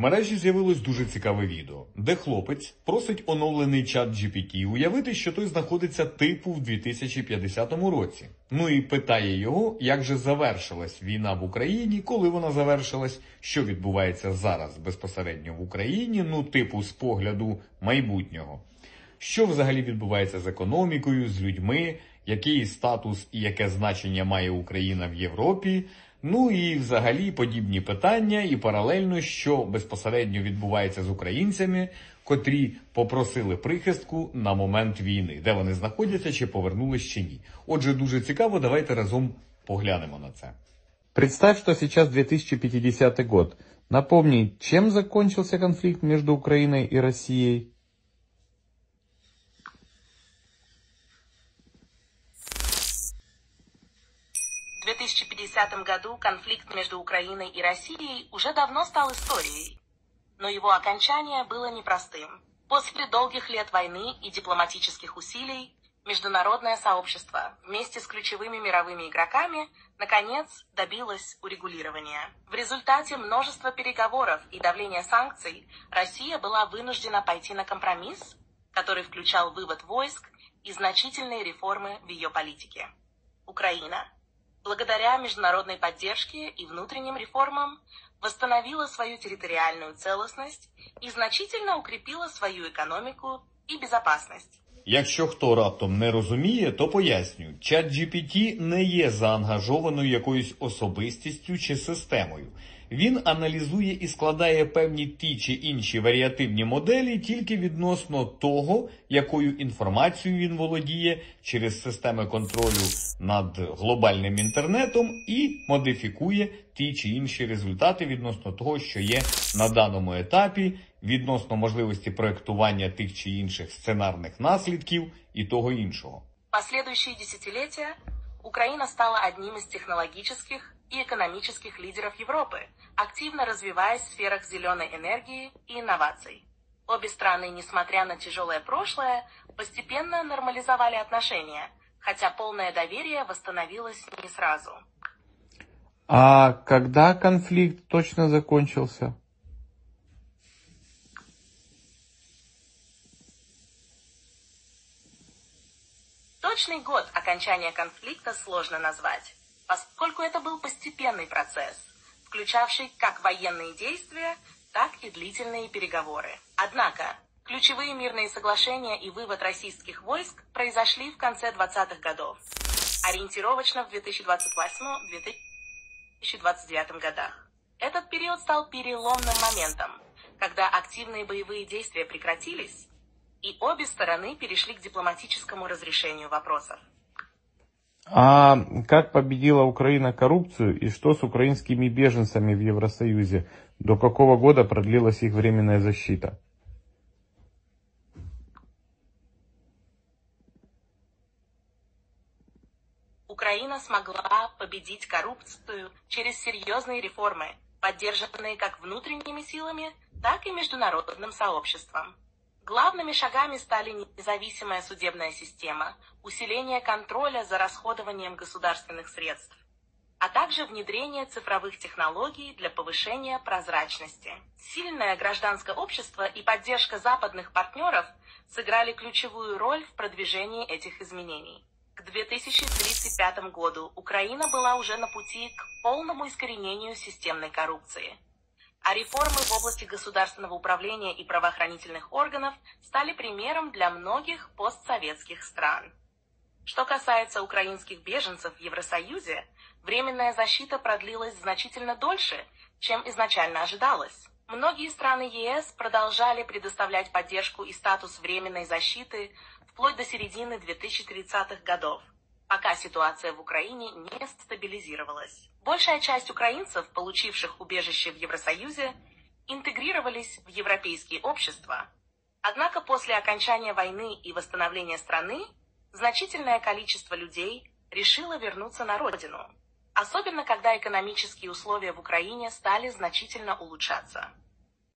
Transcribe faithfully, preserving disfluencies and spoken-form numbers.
мережі з'явилось дуже цікаве відео, де хлопець просить оновлений чат джі пі ті уявити, що той знаходиться типу в дві тисячі п'ятдесятому році. Ну і питає його, як же завершилась війна в Україні, коли вона завершилась, що відбувається зараз безпосередньо в Україні, ну типу з погляду майбутнього. Що взагалі відбувається з економікою, з людьми, який статус і яке значення має Україна в Європі, ну і взагалі подібні питання, і паралельно, що безпосередньо відбувається з українцями, котрі попросили прихистку на момент війни, де вони знаходяться, чи повернулись, чи ні. Отже, дуже цікаво, давайте разом поглянемо на це. Представь, что сейчас две тысячи пятидесятый год. Напомни, чем закончился конфликт между Украиной и Россией? В две тысячи пятидесятом году конфликт между Украиной и Россией уже давно стал историей, но его окончание было непростым. После долгих лет войны и дипломатических усилий международное сообщество вместе с ключевыми мировыми игроками наконец добилось урегулирования. В результате множества переговоров и давления санкций Россия была вынуждена пойти на компромисс, который включал вывод войск и значительные реформы в ее политике. Украина, благодаря международной поддержке и внутренним реформам, восстановила свою территориальную целостность и значительно укрепила свою экономику и безопасность. Якщо хто раптом не розуміє, то поясню. Чат джі пі ті не є заангажованою якоюсь особистістю чи системою. Він аналізує і складає певні ті чи інші варіативні моделі тільки відносно того, якою інформацією він володіє через системи контролю над глобальним інтернетом і модифікує ті чи інші результати відносно того, що є на даному етапі, відносно можливості проєктування тих чи інших сценарних наслідків і того іншого. Послідуючі десятиліття Украина стала одним из технологических и экономических лидеров Европы, активно развиваясь в сферах зеленой энергии и инноваций. Обе страны, несмотря на тяжелое прошлое, постепенно нормализовали отношения, хотя полное доверие восстановилось не сразу. А когда конфликт точно закончился? Точный год окончания конфликта сложно назвать, поскольку это был постепенный процесс, включавший как военные действия, так и длительные переговоры. Однако, ключевые мирные соглашения и вывод российских войск произошли в конце двадцатых годов, ориентировочно в две тысячи двадцать восьмом — две тысячи двадцать девятом годах. Этот период стал переломным моментом, когда активные боевые действия прекратились, и обе стороны перешли к дипломатическому разрешению вопросов. А как победила Украина коррупцию и что с украинскими беженцами в Евросоюзе? До какого года продлилась их временная защита? Украина смогла победить коррупцию через серьезные реформы, поддержанные как внутренними силами, так и международным сообществом. Главными шагами стали независимая судебная система, усиление контроля за расходованием государственных средств, а также внедрение цифровых технологий для повышения прозрачности. Сильное гражданское общество и поддержка западных партнеров сыграли ключевую роль в продвижении этих изменений. К две тысячи тридцать пятому году Украина была уже на пути к полному искоренению системной коррупции, а реформы в области государственного управления и правоохранительных органов стали примером для многих постсоветских стран. Что касается украинских беженцев в Евросоюзе, временная защита продлилась значительно дольше, чем изначально ожидалось. Многие страны ЕС продолжали предоставлять поддержку и статус временной защиты вплоть до середины две тысячи тридцатых годов, пока ситуация в Украине не стабилизировалась. Большая часть украинцев, получивших убежище в Евросоюзе, интегрировались в европейские общества. Однако после окончания войны и восстановления страны значительное количество людей решило вернуться на родину, особенно когда экономические условия в Украине стали значительно улучшаться.